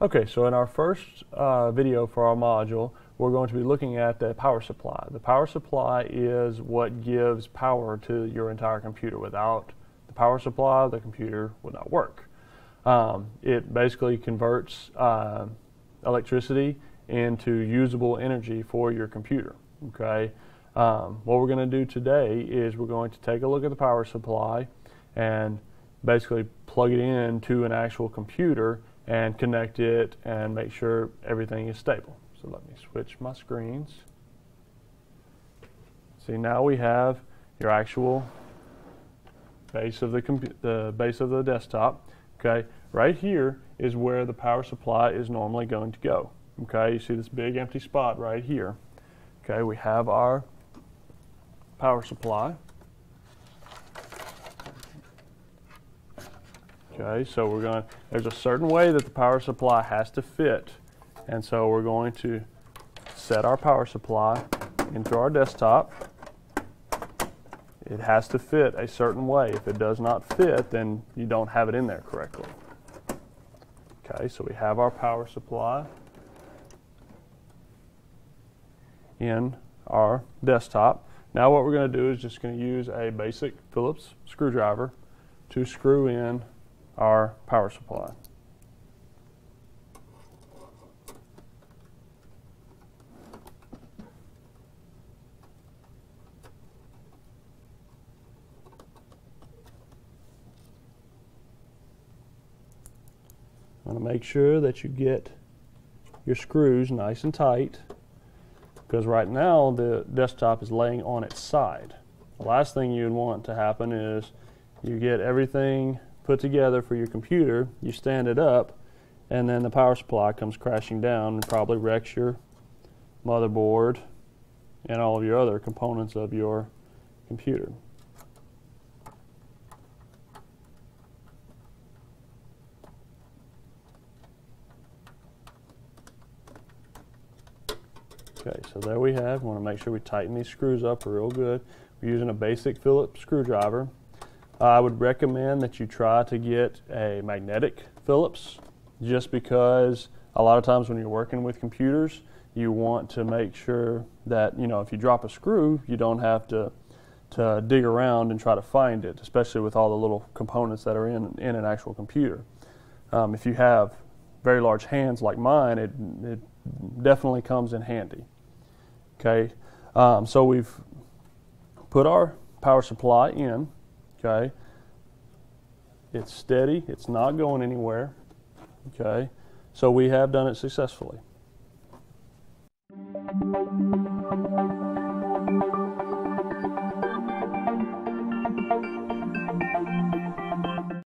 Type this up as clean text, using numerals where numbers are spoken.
Okay, so in our first video for our module, we're going to be looking at the power supply. The power supply is what gives power to your entire computer. Without the power supply, the computer would not work. It basically converts electricity into usable energy for your computer. Okay. What we're going to do today is we're going to take a look at the power supply and basically plug it into an actual computer and connect it and make sure everything is stable. So let me switch my screens. See, now we have your actual base of the base of the desktop. Okay, right here is where the power supply is normally going to go. Okay, you see this big empty spot right here. Okay, we have our power supply. Okay, so we're going to, there's a certain way that the power supply has to fit, and so we're going to set our power supply into our desktop. It has to fit a certain way. If it does not fit, then you don't have it in there correctly. Okay, so we have our power supply in our desktop. Now what we're going to do is just going to use a basic Phillips screwdriver to screw in our power supply. I'm going to make sure that you get your screws nice and tight, because right now the desktop is laying on its side. The last thing you'd want to happen is you get everything put together for your computer, you stand it up, and then the power supply comes crashing down and probably wrecks your motherboard and all of your other components of your computer. Okay, so there we have. We want to make sure we tighten these screws up real good. We're using a basic Phillips screwdriver. I would recommend that you try to get a magnetic Phillips, just because a lot of times when you're working with computers, you want to make sure that, you know, if you drop a screw, you don't have to dig around and try to find it, especially with all the little components that are in an actual computer. If you have very large hands like mine, it definitely comes in handy. Okay, so we've put our power supply in. Okay, it's steady, it's not going anywhere. Okay, so we have done it successfully.